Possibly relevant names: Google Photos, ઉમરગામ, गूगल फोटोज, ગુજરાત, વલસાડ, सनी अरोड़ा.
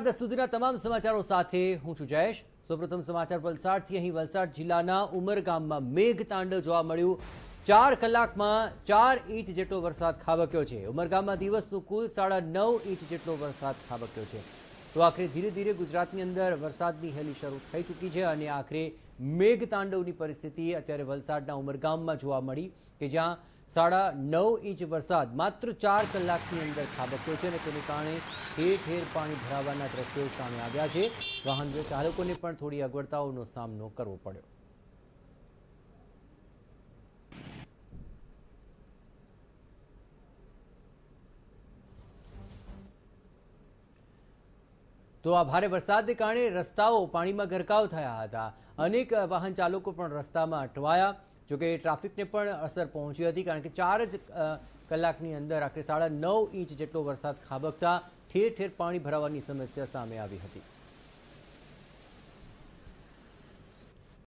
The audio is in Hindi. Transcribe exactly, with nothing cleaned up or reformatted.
समाचारों साथे हूं छुं जयेश। सर्वप्रथम समाचार वलसाडथी। अहीं वलसाड जिल्लाना उमरगाममां मेघतांडव जोवा मळ्युं। चार कलाकमां चार इंच जेटलो वरसाद खाबक्यो छे। उमरगाममां दिवसनो कुल साडा नौ इंच जेटलो वरसाद खाबक्यो छे। तो आखिर धीरे धीरे गुजरातनी अंदर वरसादनी हेली शरू थई चूकी छे अने आखिर मेघतांडवनी परिस्थिति अत्यारे वलसाडना उमरगाममां जोवा मळी के ज्यां साढ़ा नौ इंच वरसाद मात्र चार कलाकनी अंदर खाबक्यो छे अने तेना कारणे ठेर ठेर पाणी भरावाना दृश्यो सामे आव्या छे। वाहन चालकोने पण थोड़ी अगवडताओनो सामनो करवो पड्यो। तो आ भारे वरसादने कारणे रस्ताओ पाणीमां गरकाव थया हता। अनेक वाहन चालको पण रस्तामां अटवाया। जो कि ट्राफिक ने पण असर पहुंची हती कारण के चार ज कलाकनी अंदर आखिर साढ़ा नौ इंच जेटलो वरसाद खाबकता ठेर ठेर पाणी भरावानी समस्या सामे आवी हती।